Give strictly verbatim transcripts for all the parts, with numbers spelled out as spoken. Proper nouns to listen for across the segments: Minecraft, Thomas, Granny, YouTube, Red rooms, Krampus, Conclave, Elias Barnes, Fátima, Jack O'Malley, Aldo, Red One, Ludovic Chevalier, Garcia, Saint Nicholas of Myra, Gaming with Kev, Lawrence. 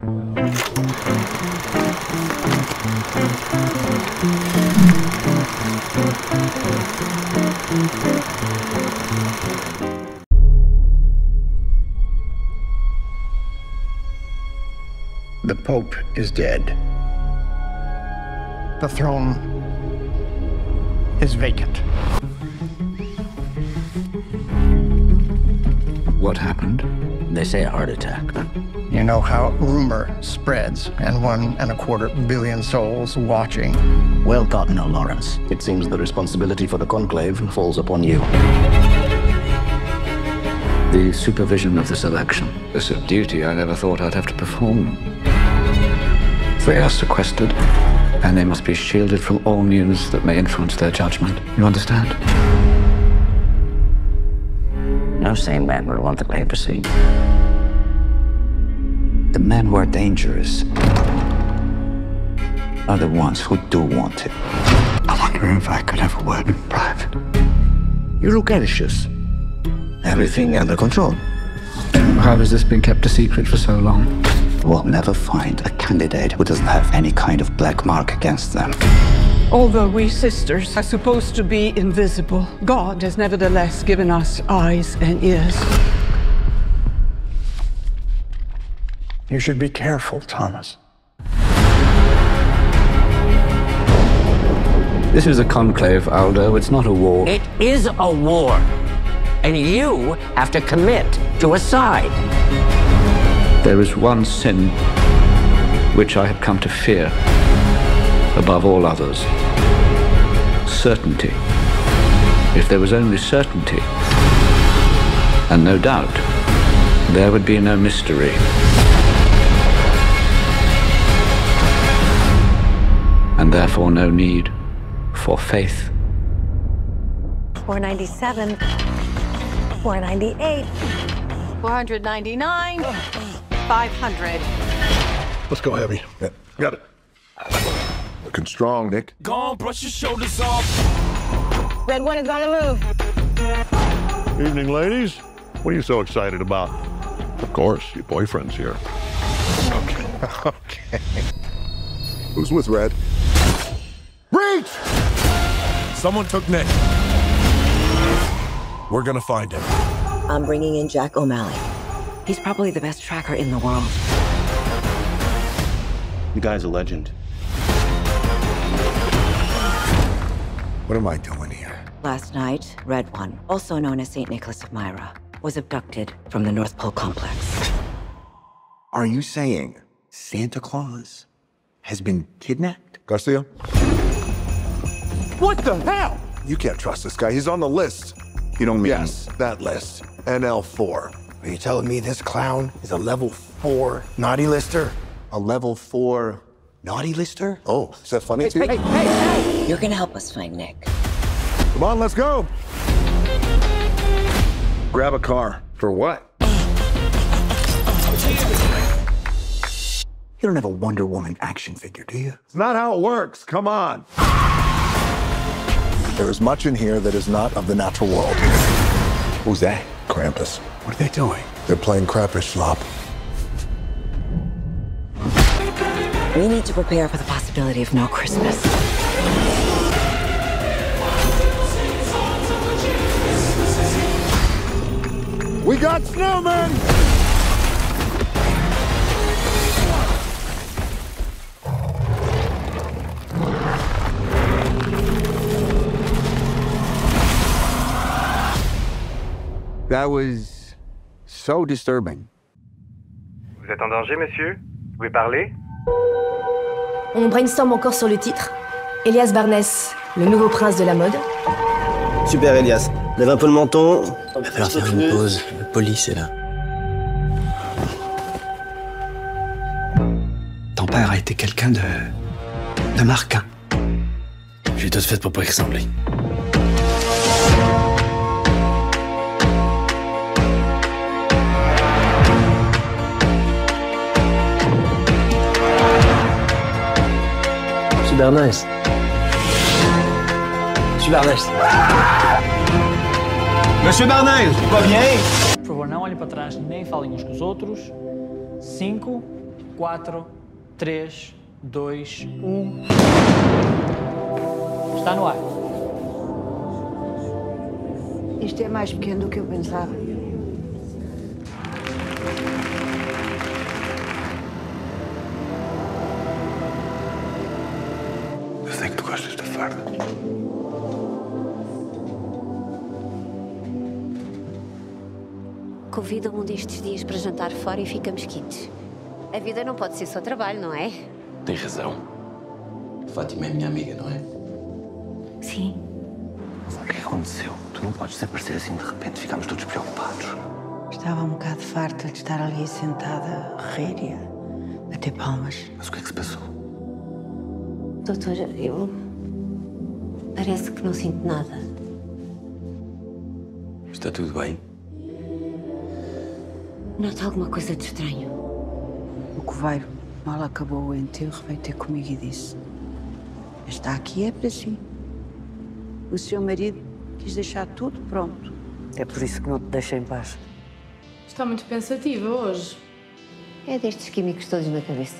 The Pope is dead. The throne is vacant. What happened? They say a heart attack. You know how rumor spreads, and one and a quarter billion souls watching. Well, Cardinal Lawrence, it seems the responsibility for the Conclave falls upon you. The supervision of this election is a duty I never thought I'd have to perform. They are sequestered, and they must be shielded from all news that may influence their judgment. You understand? No sane man would want the claim to see. The men who are dangerous are the ones who do want it. I wonder if I could have a word in private. You look anxious. Everything under control. How has this been kept a secret for so long? We'll never find a candidate who doesn't have any kind of black mark against them. Although we sisters are supposed to be invisible, God has nevertheless given us eyes and ears. You should be careful, Thomas. This is a conclave, Aldo. It's not a war. It is a war. And you have to commit to a side. There is one sin which I have come to fear above all others. Certainty. If there was only certainty and no doubt, there would be no mystery. And therefore no need for faith. four ninety-seven, four ninety-eight, four ninety-nine, five hundred. Let's go heavy. Yeah, got it. Looking strong, Nick. Go on, brush your shoulders off. Red One is gonna move. Evening, ladies. What are you so excited about? Of course, your boyfriend's here. Okay. Okay. Who's with Red? Reach! Someone took Nick. We're gonna find him. I'm bringing in Jack O'Malley. He's probably the best tracker in the world. The guy's a legend. What am I doing here? Last night, Red One, also known as Saint Nicholas of Myra, was abducted from the North Pole complex. Are you saying Santa Claus has been kidnapped? Garcia? What the hell? You can't trust this guy. He's on the list. You don't mean... Yes, that list. N L four. Are you telling me this clown is a level four naughty lister? A level four naughty lister? Oh, is that funny to you? Hey, hey, hey! You're gonna help us find Nick. Come on, let's go! Grab a car. For what? You don't have a Wonder Woman action figure, do you? It's not how it works. Come on! There is much in here that is not of the natural world. Who's that? Krampus. What are they doing? They're playing Krampus slop. We need to prepare for the possibility of no Christmas. We got snowmen! That was so disturbing. Vous êtes en danger, messieurs? Vous pouvez parler? On brainstorm encore sur le titre. Elias Barnes, le nouveau prince de la mode. Super, Elias. Lève un peu le menton. Il va falloir faire une pause. La police est là. Ton père a été quelqu'un de... de marquant. J'ai tout fait pour pas y ressembler. Super nice. Super nice. Monsieur Barnes, va bien? Por favor, não olhem para trás, nem falem uns com os outros. Cinco, quatro, três, dois, um... Está no ar. Isto é mais pequeno do que eu pensava. Eu sei que tu gostas da farda. Convida-me um destes dias para jantar fora e ficamos quites. A vida não pode ser só trabalho, não é? Tens razão. Fátima é minha amiga, não é? Sim. Mas o que é que aconteceu? Tu não podes desaparecer assim de repente. Ficámos todos preocupados. Estava um bocado farta de estar ali sentada, réria, a ter palmas. Mas o que é que se passou? Doutora, eu... parece que não sinto nada. Está tudo bem? Nota alguma coisa de estranho. O coveiro, mal acabou o enterro, veio ter comigo e disse: está aqui é para si. O seu marido quis deixar tudo pronto. É por isso que não te deixa em paz. Está muito pensativa hoje. É destes químicos todos na cabeça.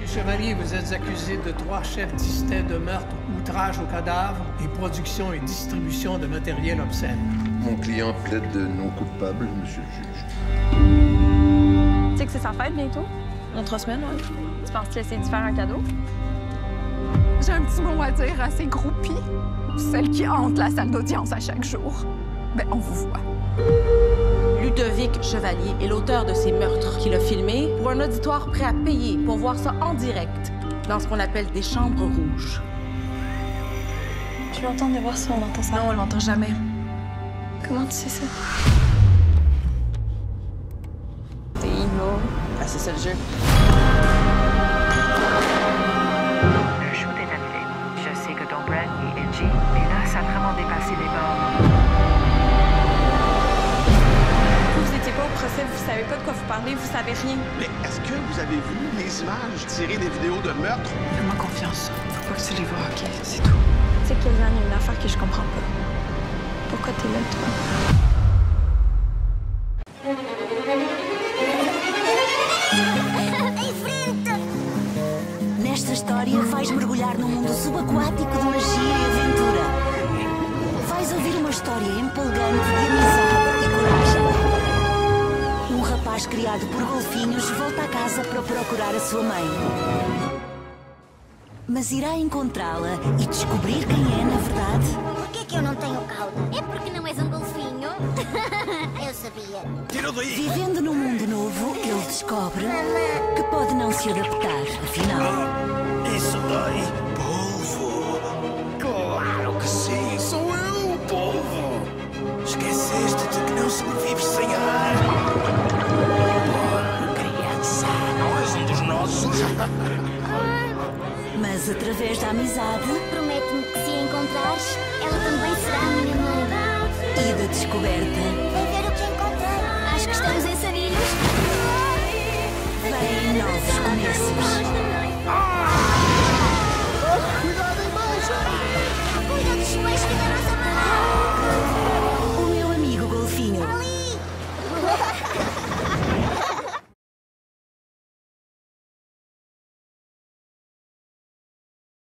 Monsieur Chevalier, vous êtes accusé de trois chefs distincts de meurtre, outrage au cadavre et production et distribution de matériel obscène. Mon client plaide non coupable, monsieur le juge. Tu sais que c'est sa fête bientôt? Dans trois semaines, ouais. Tu penses te laisser te faire un cadeau? J'ai un petit mot à dire à ces groupies, celles qui hantent la salle d'audience à chaque jour. Ben, on vous voit. Ludovic Chevalier est l'auteur de ces meurtres qu'il a filmé pour un auditoire prêt à payer pour voir ça en direct, dans ce qu'on appelle des chambres rouges. Je l'entends de voir si on entend ça. Non, on l'entend jamais. Comment tu sais ça? T'es immo. Ah, c'est ça le jeu. Mais là, ça a vraiment dépassé les bornes. Vous n'étiez pas au procès, vous savez pas de quoi vous parlez, vous savez rien. Mais est-ce que vous avez vu les images tirées des vidéos de meurtre? Fais-moi confiance. Faut pas que tu les vois, ok? C'est tout. Tu sais qu'il y a une affaire que je comprends pas. Pourquoi t'es là, toi? Nesta história vais mergulhar num mundo subaquático de magia e aventura. Vais ouvir uma história empolgante de amizade e coragem. Um rapaz criado por golfinhos volta a casa para procurar a sua mãe. Mas irá encontrá-la e descobrir quem é na verdade. Por que é que eu não tenho cauda? É porque não és um golfinho? Eu sabia. Tira daí! Vivendo num mundo novo, ele descobre que pode não se adaptar, afinal. Isso dói, polvo. Claro que sim, sou eu, polvo. Esqueceste-te que não sobrevives sem ar. Pobre criança, não és um dos nossos. Mas através da amizade, promete-me que se a encontrares, ela também será a minha mãe. E da descoberta, vem ver o que encontrei. Acho que estamos em sarilhos. Vêm novos começos.